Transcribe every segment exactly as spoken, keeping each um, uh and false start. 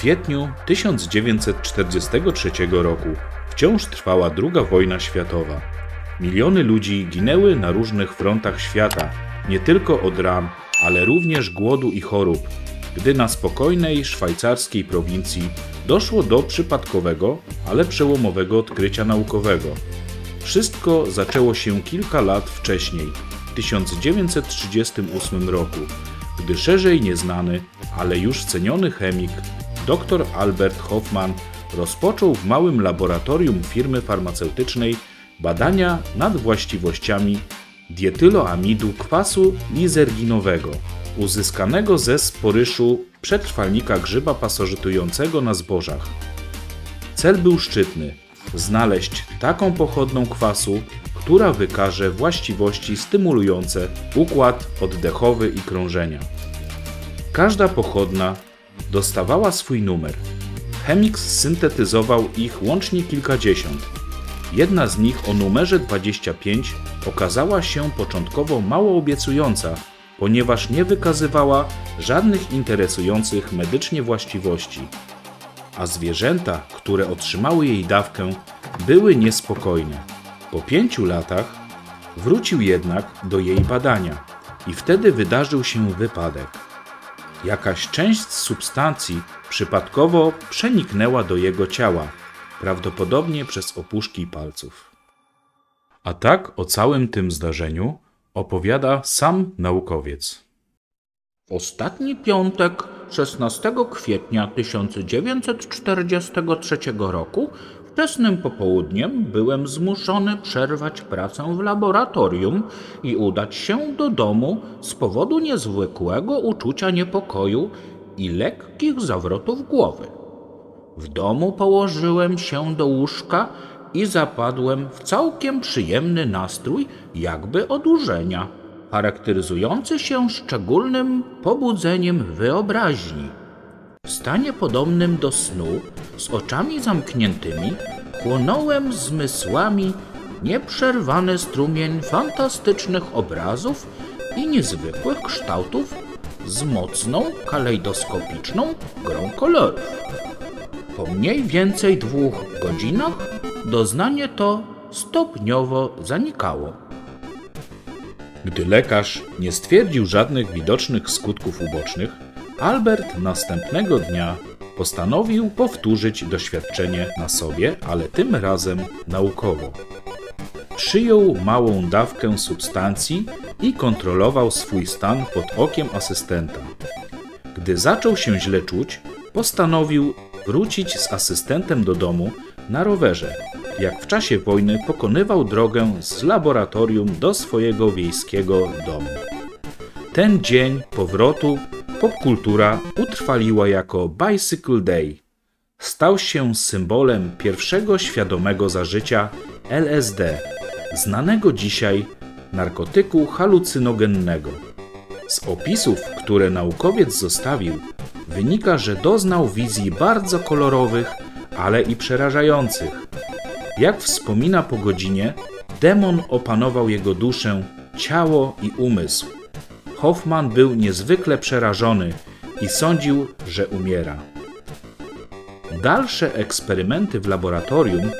kwietniu tysiąc dziewięćset czterdziestego trzeciego roku wciąż trwała druga wojna światowa. Miliony ludzi ginęły na różnych frontach świata, nie tylko od ran, ale również głodu i chorób, gdy na spokojnej szwajcarskiej prowincji doszło do przypadkowego, ale przełomowego odkrycia naukowego. Wszystko zaczęło się kilka lat wcześniej, w tysiąc dziewięćset trzydziestym ósmym roku, gdy szerzej nieznany, ale już ceniony chemik, dr Albert Hofmann, rozpoczął w małym laboratorium firmy farmaceutycznej badania nad właściwościami dietyloamidu kwasu lizerginowego, uzyskanego ze sporyszu przetrwalnika grzyba pasożytującego na zbożach. Cel był szczytny – znaleźć taką pochodną kwasu, która wykaże właściwości stymulujące układ oddechowy i krążenia. Każda pochodna dostawała swój numer. Chemik syntetyzował ich łącznie kilkadziesiąt. Jedna z nich o numerze dwadzieścia pięć okazała się początkowo mało obiecująca, ponieważ nie wykazywała żadnych interesujących medycznie właściwości, a zwierzęta, które otrzymały jej dawkę, były niespokojne. Po pięciu latach wrócił jednak do jej badania i wtedy wydarzył się wypadek. Jakaś część z substancji przypadkowo przeniknęła do jego ciała, prawdopodobnie przez opuszki palców. A tak o całym tym zdarzeniu opowiada sam naukowiec. Ostatni piątek, szesnastego kwietnia tysiąc dziewięćset czterdziestego trzeciego roku, wczesnym popołudniem byłem zmuszony przerwać pracę w laboratorium i udać się do domu z powodu niezwykłego uczucia niepokoju i lekkich zawrotów głowy. W domu położyłem się do łóżka i zapadłem w całkiem przyjemny nastrój, jakby odurzenia, charakteryzujący się szczególnym pobudzeniem wyobraźni. W stanie podobnym do snu, z oczami zamkniętymi, chłonąłem zmysłami nieprzerwany strumień fantastycznych obrazów i niezwykłych kształtów z mocną, kalejdoskopiczną grą kolorów. Po mniej więcej dwóch godzinach doznanie to stopniowo zanikało. Gdy lekarz nie stwierdził żadnych widocznych skutków ubocznych, Albert następnego dnia postanowił powtórzyć doświadczenie na sobie, ale tym razem naukowo. Przyjął małą dawkę substancji i kontrolował swój stan pod okiem asystenta. Gdy zaczął się źle czuć, postanowił wrócić z asystentem do domu na rowerze, jak w czasie wojny pokonywał drogę z laboratorium do swojego wiejskiego domu. Ten dzień powrotu popkultura utrwaliła jako Bicycle Day. Stał się symbolem pierwszego świadomego zażycia L S D, znanego dzisiaj narkotyku halucynogennego. Z opisów, które naukowiec zostawił, wynika, że doznał wizji bardzo kolorowych, ale i przerażających. Jak wspomina po godzinie, demon opanował jego duszę, ciało i umysł. Hofmann był niezwykle przerażony i sądził, że umiera. Dalsze eksperymenty w laboratorium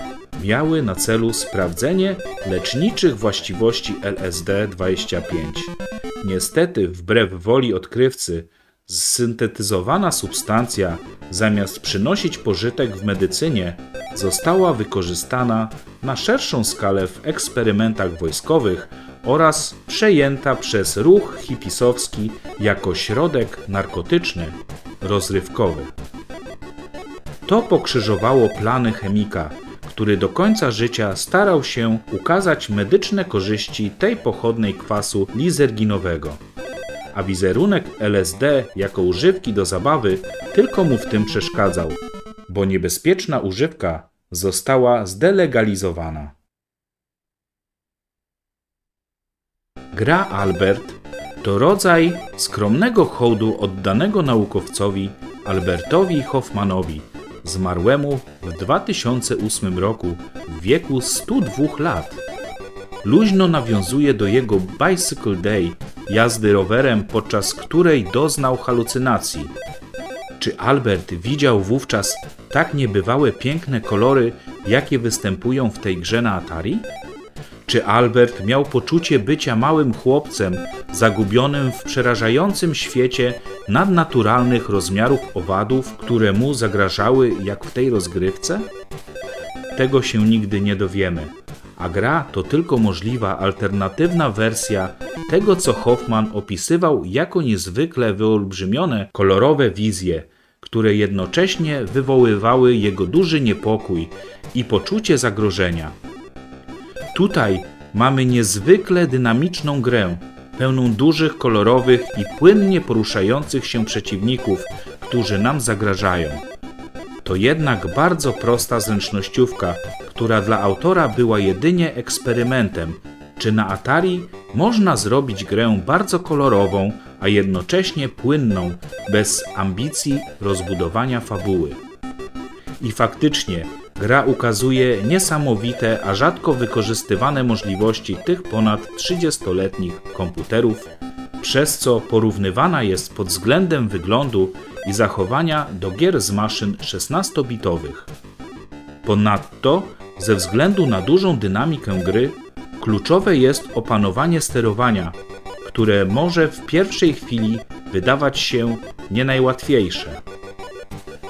miały na celu sprawdzenie leczniczych właściwości L S D dwadzieścia pięć. Niestety, wbrew woli odkrywcy, zsyntetyzowana substancja, zamiast przynosić pożytek w medycynie, została wykorzystana na szerszą skalę w eksperymentach wojskowych oraz przejęta przez ruch hipisowski jako środek narkotyczny, rozrywkowy. To pokrzyżowało plany chemika, który do końca życia starał się ukazać medyczne korzyści tej pochodnej kwasu lizerginowego, a wizerunek L S D jako używki do zabawy tylko mu w tym przeszkadzał, bo niebezpieczna używka została zdelegalizowana. Gra Albert to rodzaj skromnego hołdu oddanego naukowcowi Albertowi Hofmannowi, zmarłemu w dwa tysiące ósmym roku w wieku stu dwóch lat. Luźno nawiązuje do jego Bicycle Day, jazdy rowerem, podczas której doznał halucynacji. czy Albert widział wówczas tak niebywałe piękne kolory, jakie występują w tej grze na Atari? Czy Albert miał poczucie bycia małym chłopcem zagubionym w przerażającym świecie nadnaturalnych rozmiarów owadów, które mu zagrażały jak w tej rozgrywce? Tego się nigdy nie dowiemy, a gra to tylko możliwa alternatywna wersja tego, co Hofmann opisywał jako niezwykle wyolbrzymione kolorowe wizje, które jednocześnie wywoływały jego duży niepokój i poczucie zagrożenia. Tutaj mamy niezwykle dynamiczną grę, pełną dużych, kolorowych i płynnie poruszających się przeciwników, którzy nam zagrażają. To jednak bardzo prosta zręcznościówka, która dla autora była jedynie eksperymentem, czy na Atari można zrobić grę bardzo kolorową, a jednocześnie płynną, bez ambicji rozbudowania fabuły. I faktycznie, gra ukazuje niesamowite, a rzadko wykorzystywane możliwości tych ponad trzydziestoletnich komputerów, przez co porównywana jest pod względem wyglądu i zachowania do gier z maszyn szesnastobitowych. Ponadto, ze względu na dużą dynamikę gry, kluczowe jest opanowanie sterowania, które może w pierwszej chwili wydawać się nie najłatwiejsze.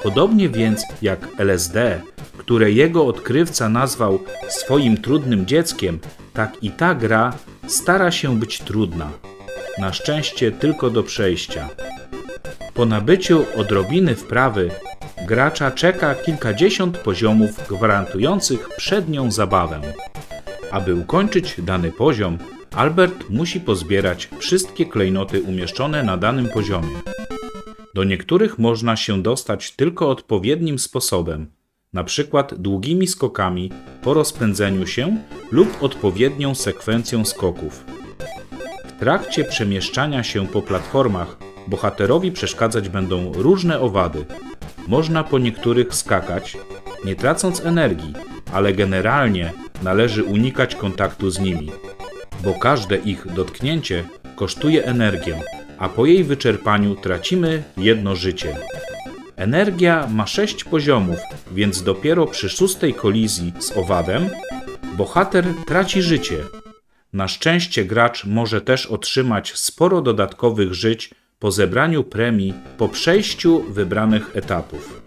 Podobnie więc jak L S D, które jego odkrywca nazwał swoim trudnym dzieckiem, tak i ta gra stara się być trudna. Na szczęście tylko do przejścia. Po nabyciu odrobiny wprawy gracza czeka kilkadziesiąt poziomów gwarantujących przednią zabawę. Aby ukończyć dany poziom, Albert musi pozbierać wszystkie klejnoty umieszczone na danym poziomie. Do niektórych można się dostać tylko odpowiednim sposobem, na przykład długimi skokami po rozpędzeniu się lub odpowiednią sekwencją skoków. W trakcie przemieszczania się po platformach bohaterowi przeszkadzać będą różne owady. Można po niektórych skakać, nie tracąc energii, ale generalnie należy unikać kontaktu z nimi, bo każde ich dotknięcie kosztuje energię, a po jej wyczerpaniu tracimy jedno życie. Energia ma sześć poziomów, więc dopiero przy szóstej kolizji z owadem bohater traci życie. Na szczęście gracz może też otrzymać sporo dodatkowych żyć po zebraniu premii po przejściu wybranych etapów.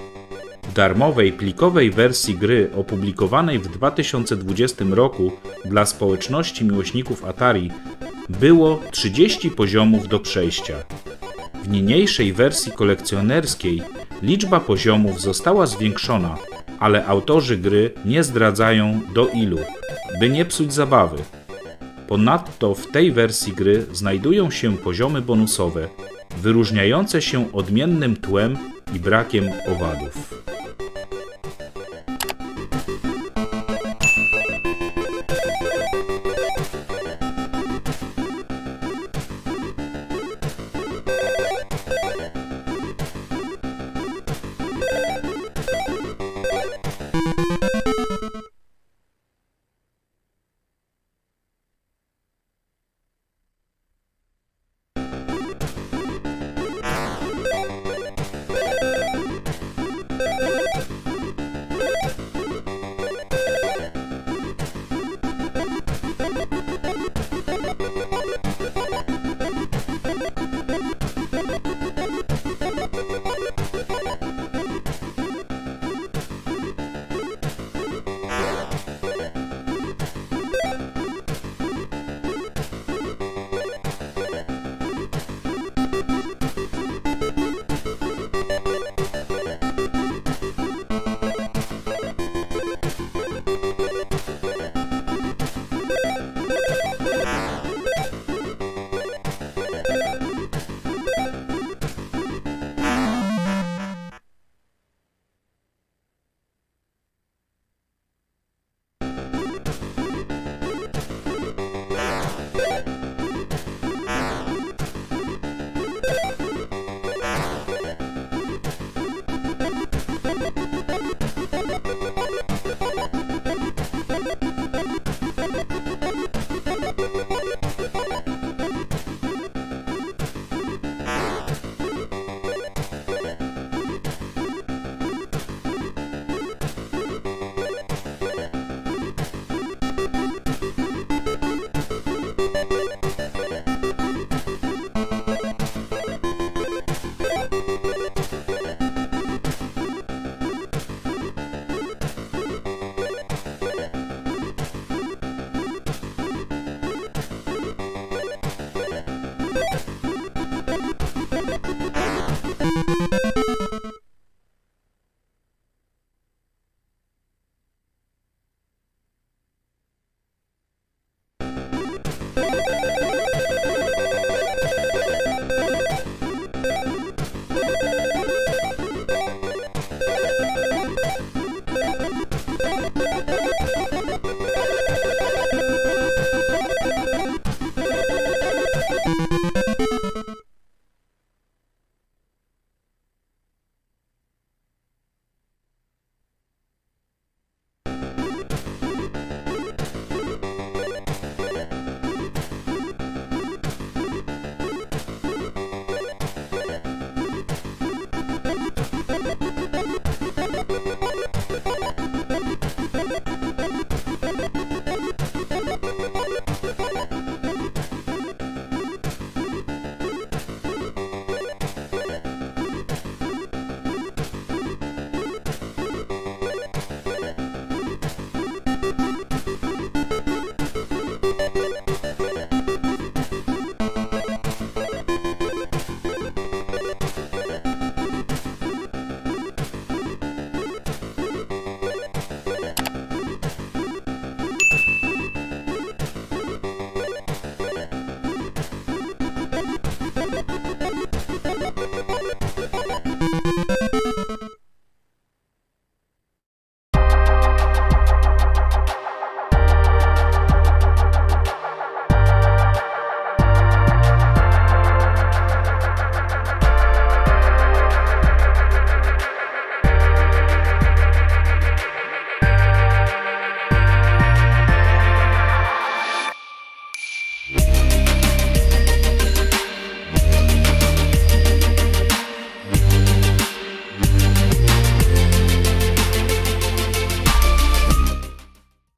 W darmowej, plikowej wersji gry opublikowanej w dwa tysiące dwudziestym roku dla społeczności miłośników Atari było trzydzieści poziomów do przejścia. W niniejszej wersji kolekcjonerskiej liczba poziomów została zwiększona, ale autorzy gry nie zdradzają do ilu, by nie psuć zabawy. Ponadto w tej wersji gry znajdują się poziomy bonusowe, wyróżniające się odmiennym tłem i brakiem owadów.